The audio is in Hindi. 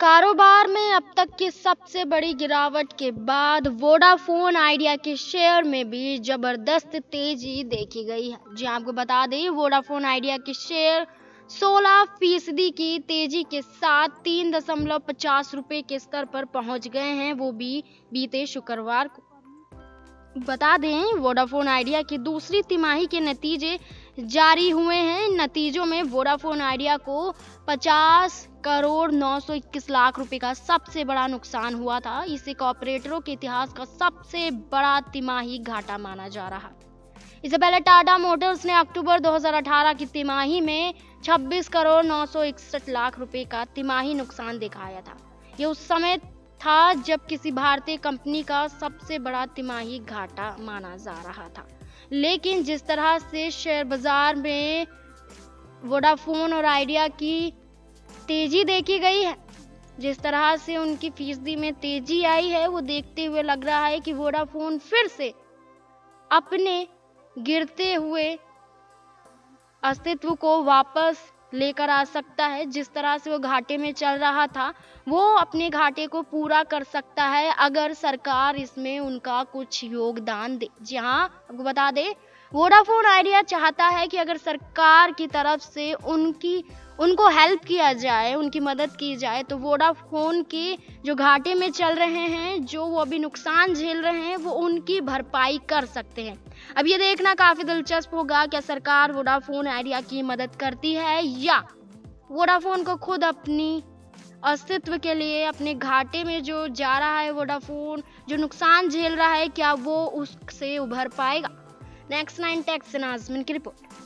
कारोबार में अब तक की सबसे बड़ी गिरावट के बाद वोडाफोन आइडिया के शेयर में भी जबरदस्त तेजी देखी गई है। जी आपको बता दें, वोडाफोन आइडिया के शेयर 16% की तेजी के साथ 3.50 रुपये के स्तर पर पहुंच गए हैं, वो भी बीते शुक्रवार को। बता दें, वोडाफोन आइडिया की दूसरी तिमाही के नतीजे जारी हुए हैं। नतीजों में वोडाफोन आइडिया को 50,921,00,000 रुपए का सबसे बड़ा नुकसान हुआ था। इसे कॉर्पोरेटरों के इतिहास का सबसे बड़ा तिमाही घाटा माना जा रहा। इससे पहले टाटा मोटर्स ने अक्टूबर 2018 की तिमाही में 26,961,00,000 रुपए का तिमाही नुकसान दिखाया था। यह उस समय था जब किसी भारतीय कंपनी का सबसे बड़ा तिमाही घाटा माना जा रहा था। लेकिन जिस तरह से शेयर बाजार में वोडाफोन और आइडिया की तेजी देखी गई है, जिस तरह से उनकी फीसदी में तेजी आई है, वो देखते हुए लग रहा है कि वोडाफोन फिर से अपने गिरते हुए अस्तित्व को वापस लेकर आ सकता है। जिस तरह से वो घाटे में चल रहा था, वो अपने घाटे को पूरा कर सकता है अगर सरकार इसमें उनका कुछ योगदान दे। जी हाँ, आपको बता दें, वोडाफोन आइडिया चाहता है कि अगर सरकार की तरफ से उनको हेल्प किया जाए, उनकी मदद की जाए, तो वोडाफोन के जो घाटे में चल रहे हैं, जो वो अभी नुकसान झेल रहे हैं, वो उनकी भरपाई कर सकते हैं। अब ये देखना काफ़ी दिलचस्प होगा, क्या सरकार वोडाफोन आइडिया की मदद करती है या वोडाफोन को खुद अपनी अस्तित्व के लिए, अपने घाटे में जो जा रहा है वोडाफोन, जो नुकसान झेल रहा है, क्या वो उससे उभर पाएगा। नेक्स्ट 9 टेक से नाज़मिन की रिपोर्ट।